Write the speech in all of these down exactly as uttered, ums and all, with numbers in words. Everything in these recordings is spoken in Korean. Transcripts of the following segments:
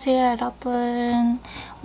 안녕하세요 여러분.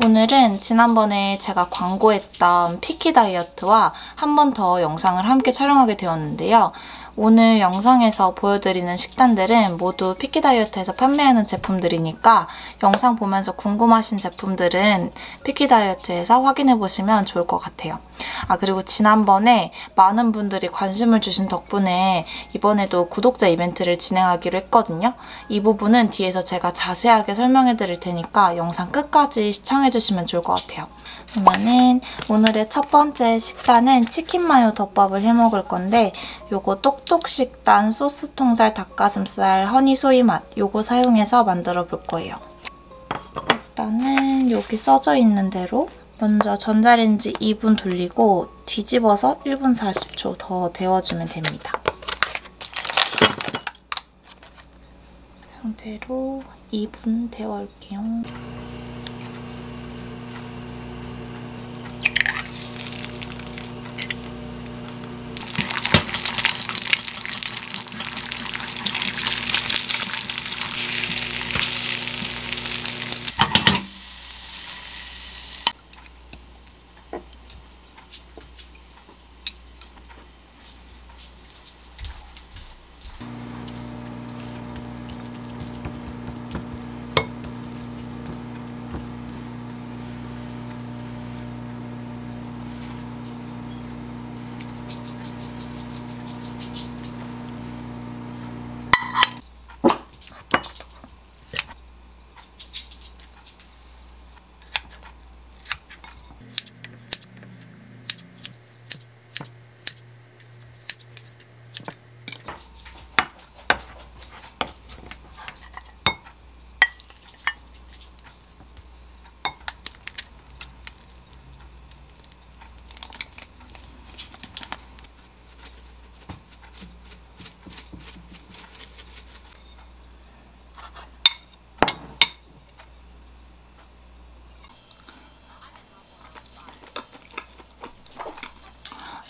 오늘은 지난번에 제가 광고했던 피키 다이어트와 한 번 더 영상을 함께 촬영하게 되었는데요. 오늘 영상에서 보여드리는 식단들은 모두 피키 다이어트에서 판매하는 제품들이니까 영상 보면서 궁금하신 제품들은 피키 다이어트에서 확인해 보시면 좋을 것 같아요. 아, 그리고 지난번에 많은 분들이 관심을 주신 덕분에 이번에도 구독자 이벤트를 진행하기로 했거든요. 이 부분은 뒤에서 제가 자세하게 설명해 드릴 테니까 영상 끝까지 시청해 주시면 좋을 것 같아요. 그러면은 오늘의 첫 번째 식단은 치킨 마요 덮밥을 해 먹을 건데, 요거 똑똑식단 소스 통살 닭가슴살 허니 소이 맛, 요거 사용해서 만들어 볼 거예요. 일단은 여기 써져 있는 대로 먼저 전자레인지 이 분 돌리고 뒤집어서 일 분 사십 초 더 데워주면 됩니다. 이 상태로 이 분 데워올게요.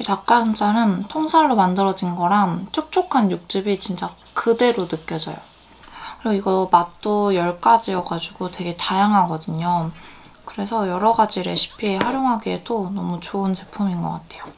닭가슴살은 통살로 만들어진 거랑 촉촉한 육즙이 진짜 그대로 느껴져요. 그리고 이거 맛도 열 가지여가지고 되게 다양하거든요. 그래서 여러 가지 레시피에 활용하기에도 너무 좋은 제품인 것 같아요.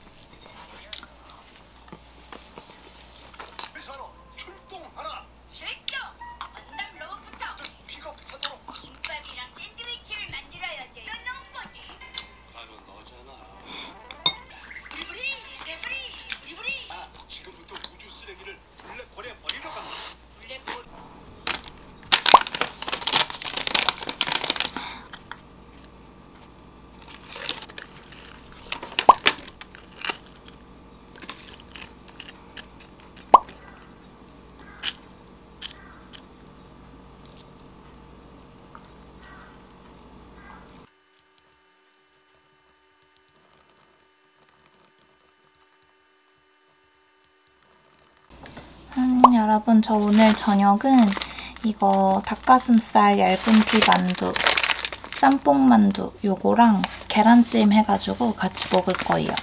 여러분, 저 오늘 저녁은 이거 닭가슴살 얇은 피 만두, 짬뽕 만두 요거랑 계란찜 해가지고 같이 먹을 거예요.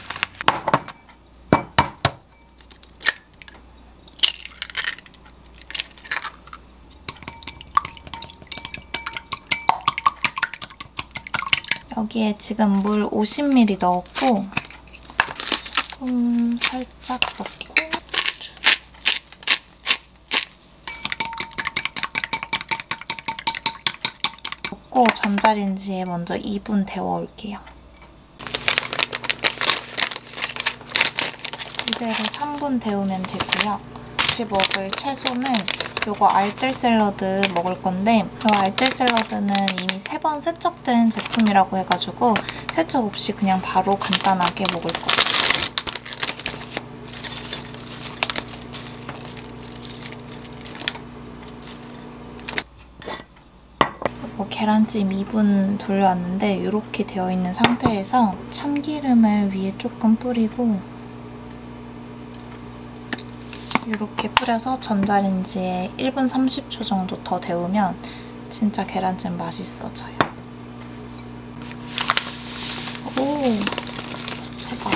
여기에 지금 물 오십 밀리리터 넣었고 음, 살짝 넣고 전자레인지에 먼저 이 분 데워올게요. 이대로 삼 분 데우면 되고요. 같이 먹을 채소는 요거 알뜰샐러드 먹을 건데, 이 알뜰샐러드는 이미 세 번 세척된 제품이라고 해가지고 세척 없이 그냥 바로 간단하게 먹을 거예요. 계란찜 이 분 돌려왔는데 이렇게 되어있는 상태에서 참기름을 위에 조금 뿌리고 이렇게 뿌려서 전자레인지에 일 분 삼십 초 정도 더 데우면 진짜 계란찜 맛있어져요. 오! 대박!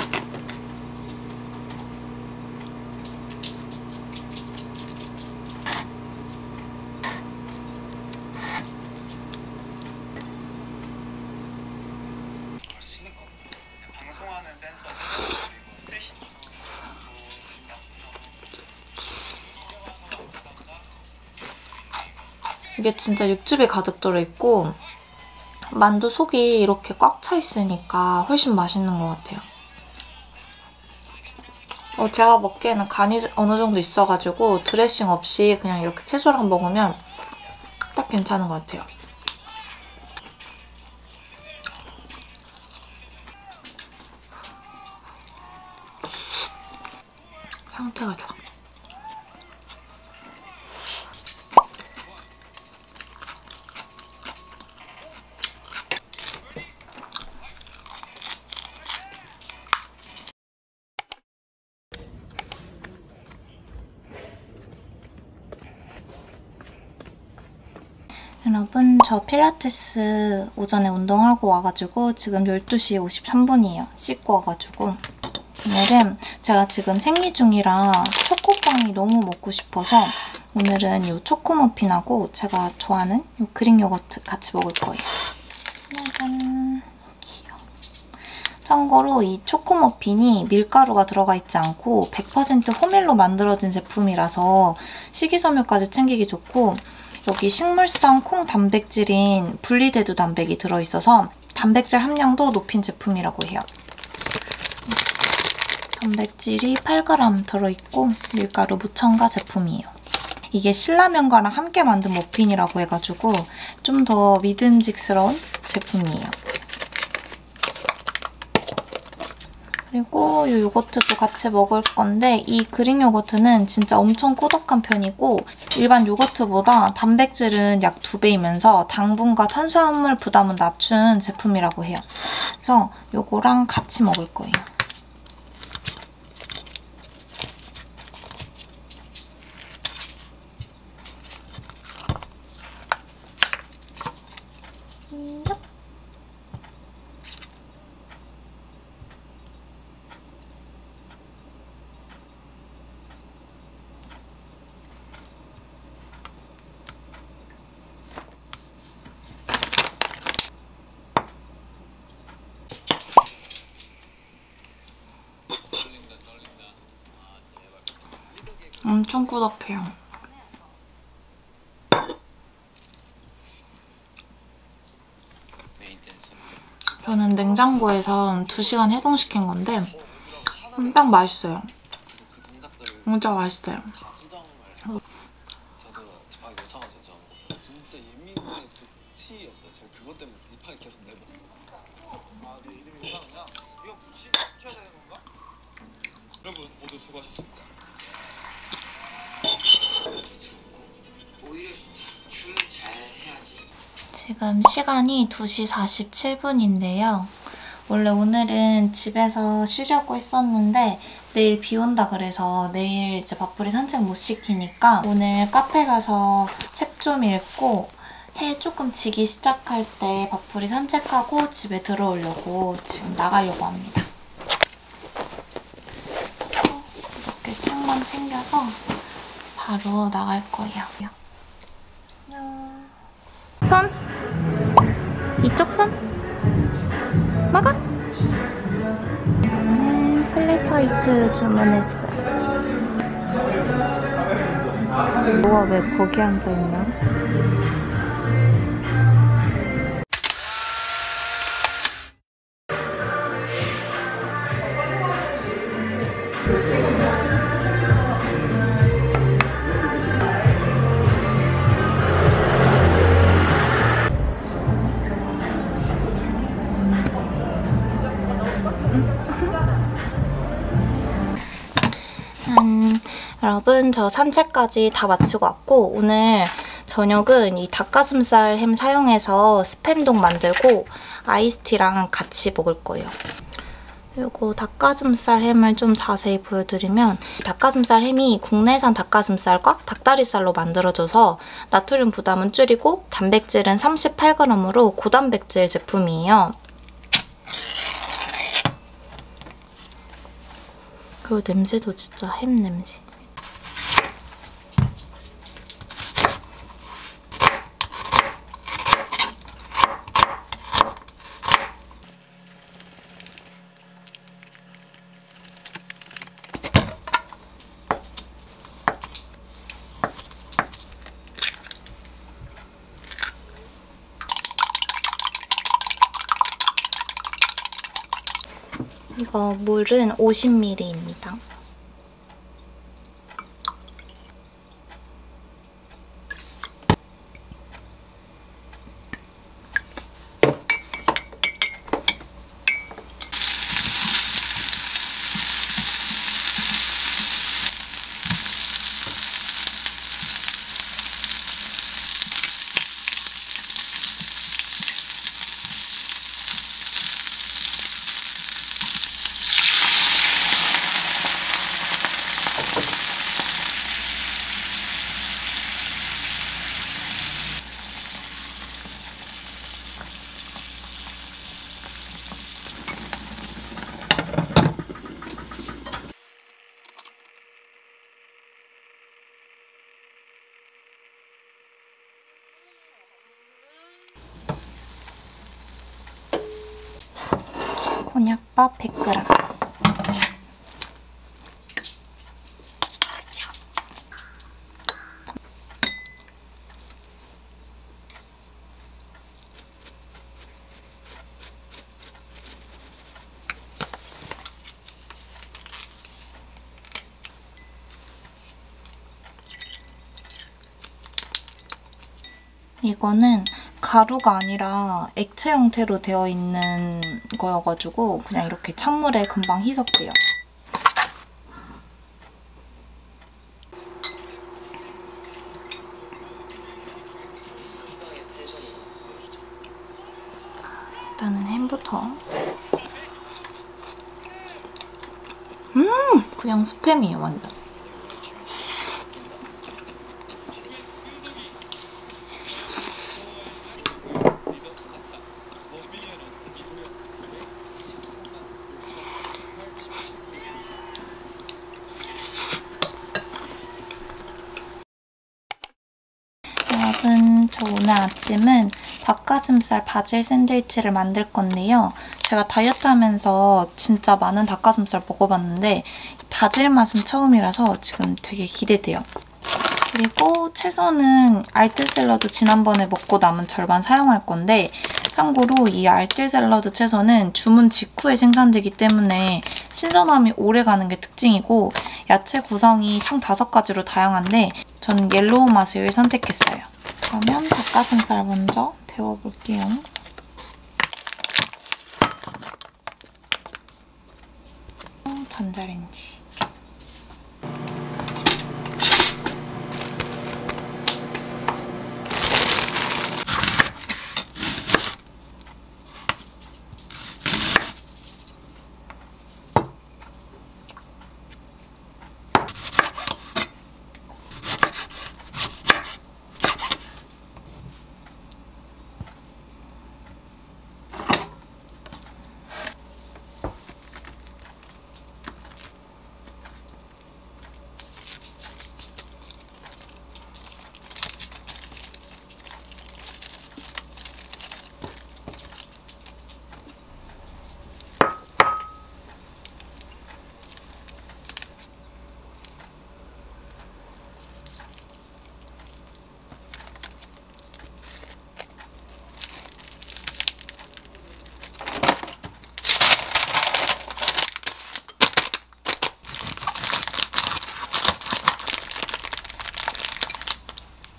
이게 진짜 육즙이 가득 들어있고 만두 속이 이렇게 꽉 차 있으니까 훨씬 맛있는 것 같아요. 어, 제가 먹기에는 간이 어느 정도 있어가지고 드레싱 없이 그냥 이렇게 채소랑 먹으면 딱 괜찮은 것 같아요. 향태가 좋아. 여러분, 저 필라테스 오전에 운동하고 와가지고 지금 열두 시 오십삼 분이에요. 씻고 와가지고. 오늘은 제가 지금 생리 중이라 초코빵이 너무 먹고 싶어서 오늘은 이 초코머핀하고 제가 좋아하는 이 그릭 요거트 같이 먹을 거예요. 짜잔. 귀여워. 참고로 이 초코머핀이 밀가루가 들어가 있지 않고 백 퍼센트 호밀로 만들어진 제품이라서 식이섬유까지 챙기기 좋고 여기 식물성 콩 단백질인 분리대두 단백이 들어있어서 단백질 함량도 높인 제품이라고 해요. 단백질이 팔 그램 들어있고 밀가루 무첨가 제품이에요. 이게 신라면과랑 함께 만든 머핀이라고 해가지고 좀 더 믿음직스러운 제품이에요. 그리고 이 요거트도 같이 먹을 건데 이 그릭 요거트는 진짜 엄청 꾸덕한 편이고 일반 요거트보다 단백질은 약 두 배이면서 당분과 탄수화물 부담은 낮춘 제품이라고 해요. 그래서 요거랑 같이 먹을 거예요. 엄청 꾸덕해요. 저는 냉장고에서 두 시간 해동시킨 건데 딱 맛있어요. 진짜 맛있어요. 여러분 모두 수고하셨습니다. 지금 시간이 두 시 사십칠 분인데요. 원래 오늘은 집에서 쉬려고 했었는데 내일 비 온다 그래서 내일 이제 밥풀이 산책 못 시키니까 오늘 카페 가서 책 좀 읽고 해 조금 지기 시작할 때 밥풀이 산책하고 집에 들어오려고 지금 나가려고 합니다. 이렇게 책만 챙겨서 바로 나갈 거예요. 안녕. 손! 이쪽 손! 막아! 저는 플랫 화이트 주문했어요. 뭐가 왜 거기 앉아있나? 여러분, 저 산책까지 다 마치고 왔고 오늘 저녁은 이 닭가슴살 햄 사용해서 스팸동 만들고 아이스티랑 같이 먹을 거예요. 요거 닭가슴살 햄을 좀 자세히 보여드리면 닭가슴살 햄이 국내산 닭가슴살과 닭다리살로 만들어져서 나트륨 부담은 줄이고 단백질은 삼십팔 그램으로 고단백질 제품이에요. 그리고 냄새도 진짜 햄 냄새. 이거 물은 오십 밀리리터입니다. 곤약밥 백 그램, 이거는 가루가 아니라 액체 형태로 되어 있는 거여가지고 그냥 이렇게 찬물에 금방 희석돼요. 일단은 햄부터. 음! 그냥 스팸이에요, 완전. 저 오늘 아침은 닭가슴살 바질 샌드위치를 만들 건데요. 제가 다이어트 하면서 진짜 많은 닭가슴살 먹어봤는데 바질 맛은 처음이라서 지금 되게 기대돼요. 그리고 채소는 알뜰샐러드 지난번에 먹고 남은 절반 사용할 건데, 참고로 이 알뜰샐러드 채소는 주문 직후에 생산되기 때문에 신선함이 오래가는 게 특징이고, 야채 구성이 총 다섯 가지로 다양한데 저는 옐로우 맛을 선택했어요. 그러면 닭가슴살 먼저 데워볼게요. 전자레인지.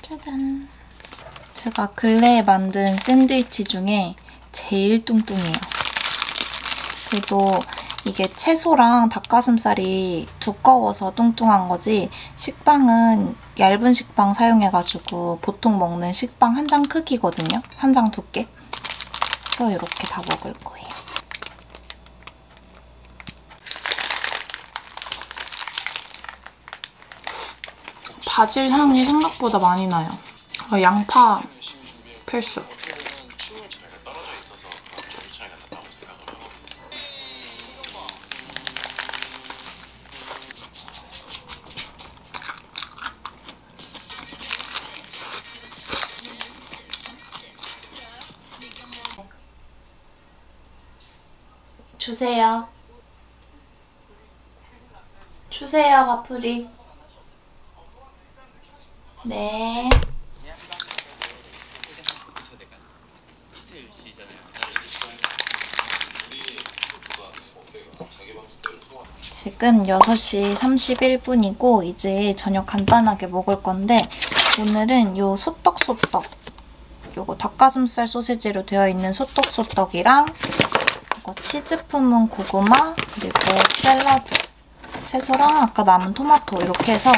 짜잔! 제가 근래에 만든 샌드위치 중에 제일 뚱뚱해요. 그래도 이게 채소랑 닭가슴살이 두꺼워서 뚱뚱한 거지, 식빵은 얇은 식빵 사용해가지고 보통 먹는 식빵 한 장 크기거든요? 한 장 두께? 그래서 이렇게 다 먹을 거예요. 바질 향이 생각보다 많이 나요. 어, 양파 필수. 주세요. 주세요, 밥풀이. 네. 지금 여섯 시 삼십일 분이고 이제 저녁 간단하게 먹을 건데 오늘은 요 소떡소떡 요거 닭가슴살 소시지로 되어 있는 소떡소떡이랑 요거 치즈 품은 고구마 그리고 샐러드 채소랑 아까 남은 토마토 이렇게 해서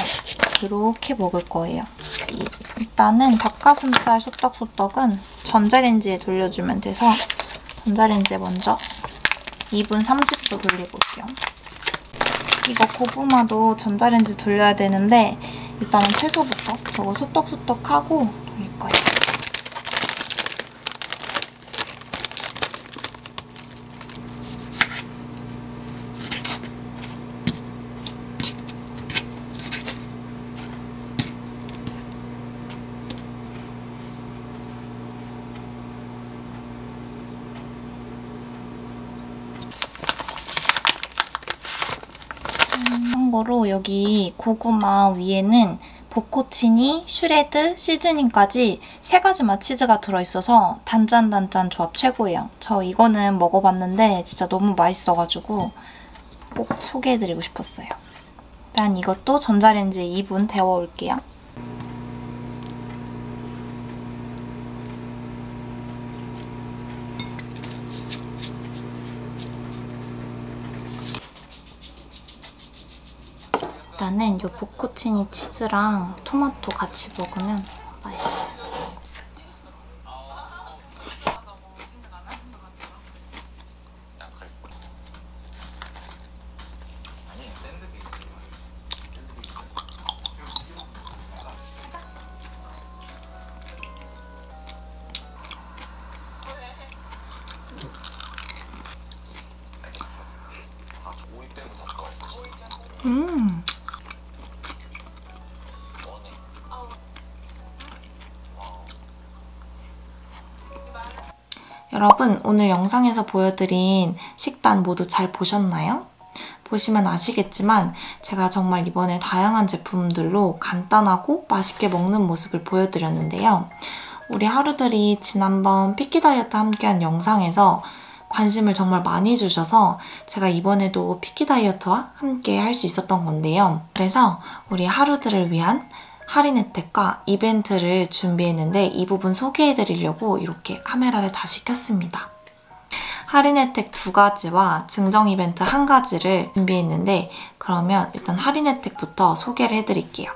이렇게 먹을 거예요. 일단은 닭가슴살 소떡소떡은 전자레인지에 돌려주면 돼서 전자레인지에 먼저 이 분 삼십 초 돌려볼게요. 이거 고구마도 전자레인지 돌려야 되는데 일단은 채소부터 저거 소떡소떡하고 돌릴 거예요. 참고로 여기 고구마 위에는 보코치니, 슈레드, 시즈닝까지 세 가지 맛 치즈가 들어있어서 단짠단짠 조합 최고예요. 저 이거는 먹어봤는데 진짜 너무 맛있어가지고 꼭 소개해드리고 싶었어요. 일단 이것도 전자레인지에 이 분 데워올게요. 일단은 요 보코치니 치즈랑 토마토 같이 먹으면 맛있어요. 음. 여러분, 오늘 영상에서 보여드린 식단 모두 잘 보셨나요? 보시면 아시겠지만 제가 정말 이번에 다양한 제품들로 간단하고 맛있게 먹는 모습을 보여드렸는데요. 우리 하루들이 지난번 피키 다이어트 함께한 영상에서 관심을 정말 많이 주셔서 제가 이번에도 피키 다이어트와 함께 할 수 있었던 건데요. 그래서 우리 하루들을 위한 할인 혜택과 이벤트를 준비했는데 이 부분 소개해드리려고 이렇게 카메라를 다시 켰습니다. 할인 혜택 두 가지와 증정 이벤트 한 가지를 준비했는데 그러면 일단 할인 혜택부터 소개를 해드릴게요.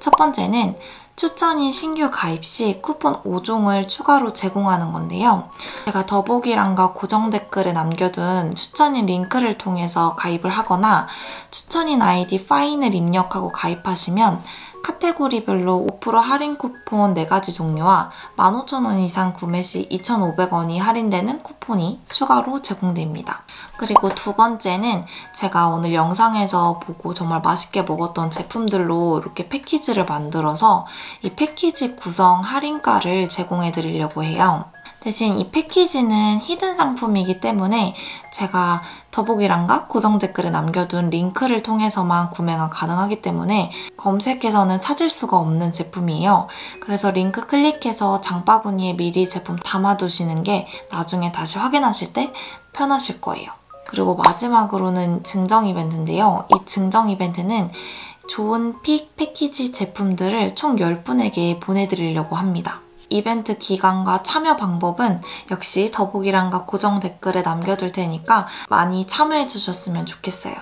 첫 번째는 추천인 신규 가입 시 쿠폰 오 종을 추가로 제공하는 건데요. 제가 더보기란과 고정 댓글에 남겨둔 추천인 링크를 통해서 가입을 하거나 추천인 아이디 파인을 입력하고 가입하시면 카테고리별로 오 퍼센트 할인 쿠폰 네 가지 종류와 만 오천 원 이상 구매 시 이천오백 원이 할인되는 쿠폰이 추가로 제공됩니다. 그리고 두 번째는 제가 오늘 영상에서 보고 정말 맛있게 먹었던 제품들로 이렇게 패키지를 만들어서 이 패키지 구성 할인가를 제공해 드리려고 해요. 대신 이 패키지는 히든 상품이기 때문에 제가 더보기란과 고정 댓글에 남겨둔 링크를 통해서만 구매가 가능하기 때문에 검색해서는 찾을 수가 없는 제품이에요. 그래서 링크 클릭해서 장바구니에 미리 제품 담아두시는 게 나중에 다시 확인하실 때 편하실 거예요. 그리고 마지막으로는 증정 이벤트인데요. 이 증정 이벤트는 좋은 픽 패키지 제품들을 총 열 분에게 보내드리려고 합니다. 이벤트 기간과 참여 방법은 역시 더보기란과 고정 댓글에 남겨둘 테니까 많이 참여해 주셨으면 좋겠어요.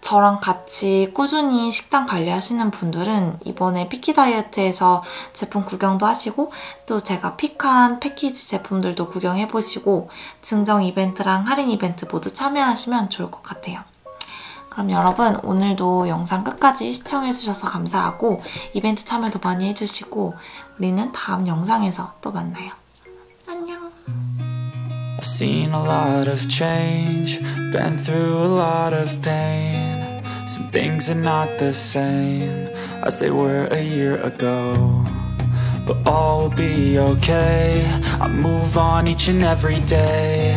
저랑 같이 꾸준히 식단 관리하시는 분들은 이번에 피키 다이어트에서 제품 구경도 하시고 또 제가 픽한 패키지 제품들도 구경해 보시고 증정 이벤트랑 할인 이벤트 모두 참여하시면 좋을 것 같아요. 그럼 여러분, 오늘도 영상 끝까지 시청해주셔서 감사하고 이벤트 참여도 많이 해주시고 우리는 다음 영상에서 또 만나요. 안녕. I've seen a lot of change, been through a lot of pain. Some things are not the same as they were a year ago. But all will be okay. I move on each and every day.